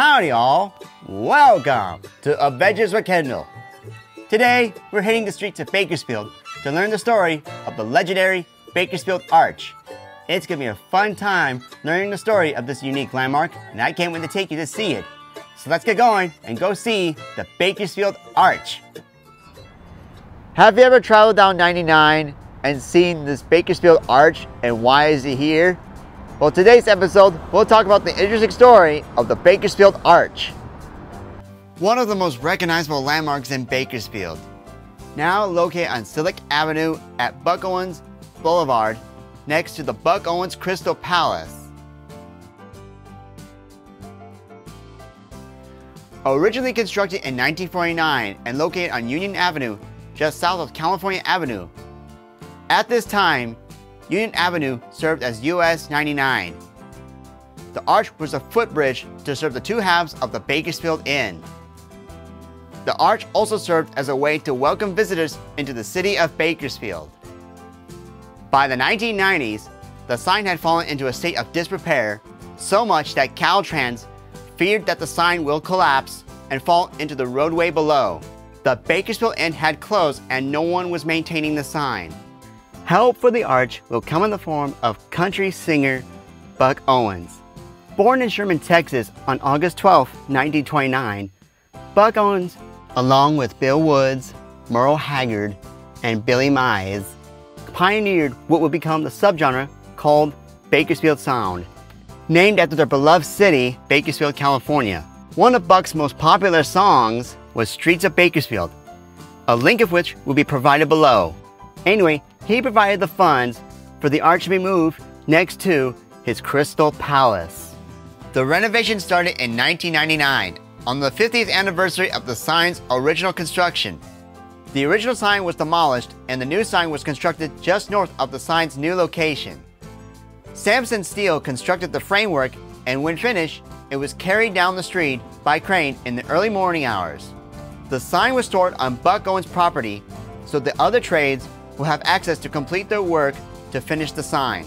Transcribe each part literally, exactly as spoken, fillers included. Howdy all, welcome to Adventures with Kendall. Today, we're hitting the streets of Bakersfield to learn the story of the legendary Bakersfield Arch. It's gonna be a fun time learning the story of this unique landmark, and I can't wait to take you to see it. So let's get going and go see the Bakersfield Arch. Have you ever traveled down ninety-nine and seen this Bakersfield Arch, and why is it here? Well, today's episode, we'll talk about the interesting story of the Bakersfield Arch. One of the most recognizable landmarks in Bakersfield. Now located on Silic Avenue at Buck Owens Boulevard, next to the Buck Owens Crystal Palace. Originally constructed in nineteen forty-nine and located on Union Avenue, just south of California Avenue. At this time, Union Avenue served as U S ninety-nine. The arch was a footbridge to serve the two halves of the Bakersfield Inn. The arch also served as a way to welcome visitors into the city of Bakersfield. By the nineteen nineties, the sign had fallen into a state of disrepair, so much that Caltrans feared that the sign will collapse and fall into the roadway below. The Bakersfield Inn had closed and no one was maintaining the sign. Help for the arch will come in the form of country singer Buck Owens. Born in Sherman, Texas on August twelfth, nineteen twenty-nine, Buck Owens, along with Bill Woods, Merle Haggard, and Billy Mize, pioneered what would become the subgenre called Bakersfield Sound, named after their beloved city, Bakersfield, California. One of Buck's most popular songs was Streets of Bakersfield, a link of which will be provided below. Anyway, he provided the funds for the arch to be moved next to his Crystal Palace. The renovation started in nineteen ninety-nine on the fiftieth anniversary of the sign's original construction. The original sign was demolished and the new sign was constructed just north of the sign's new location. Samson Steel constructed the framework, and when finished, it was carried down the street by crane in the early morning hours. The sign was stored on Buck Owens' property, so the other trades will have access to complete their work to finish the sign.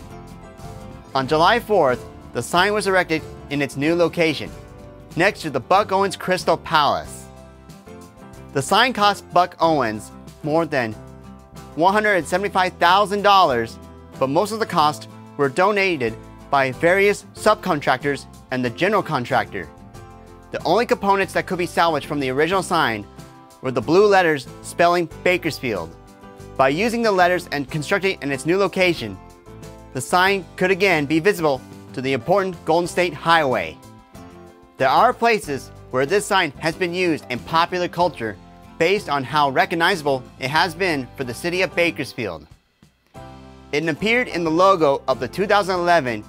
On July fourth, the sign was erected in its new location, next to the Buck Owens Crystal Palace. The sign cost Buck Owens more than one hundred seventy-five thousand dollars, but most of the costs were donated by various subcontractors and the general contractor. The only components that could be salvaged from the original sign were the blue letters spelling Bakersfield. By using the letters and constructing in its new location, the sign could again be visible to the important Golden State Highway. There are places where this sign has been used in popular culture based on how recognizable it has been for the city of Bakersfield. It appeared in the logo of the two thousand eleven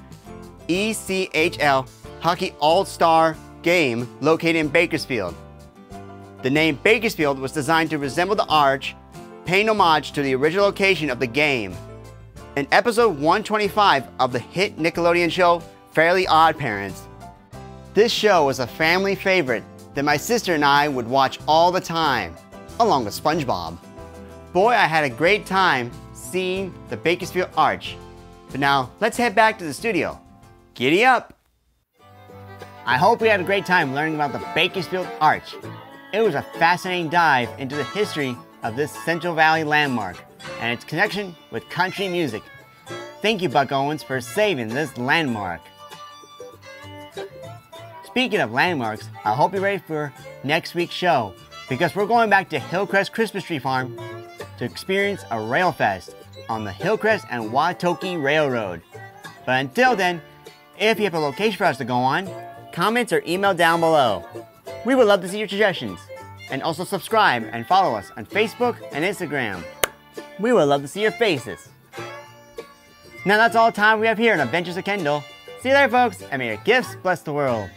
E C H L Hockey All-Star Game located in Bakersfield. The name Bakersfield was designed to resemble the arch, paying homage to the original location of the game. In episode one twenty-five of the hit Nickelodeon show Fairly Odd Parents, this show was a family favorite that my sister and I would watch all the time, along with SpongeBob. Boy, I had a great time seeing the Bakersfield Arch. But now, let's head back to the studio. Giddy up! I hope we had a great time learning about the Bakersfield Arch. It was a fascinating dive into the history of this Central Valley landmark and its connection with country music. Thank you, Buck Owens, for saving this landmark. Speaking of landmarks, I hope you're ready for next week's show, because we're going back to Hillcrest Christmas Tree Farm to experience a rail fest on the Hillcrest and Watoki Railroad. But until then, if you have a location for us to go on, comments or email down below. We would love to see your suggestions. And also subscribe and follow us on Facebook and Instagram. We would love to see your faces. Now that's all the time we have here on Adventures with Kendall. See you there, folks, and may your gifts bless the world.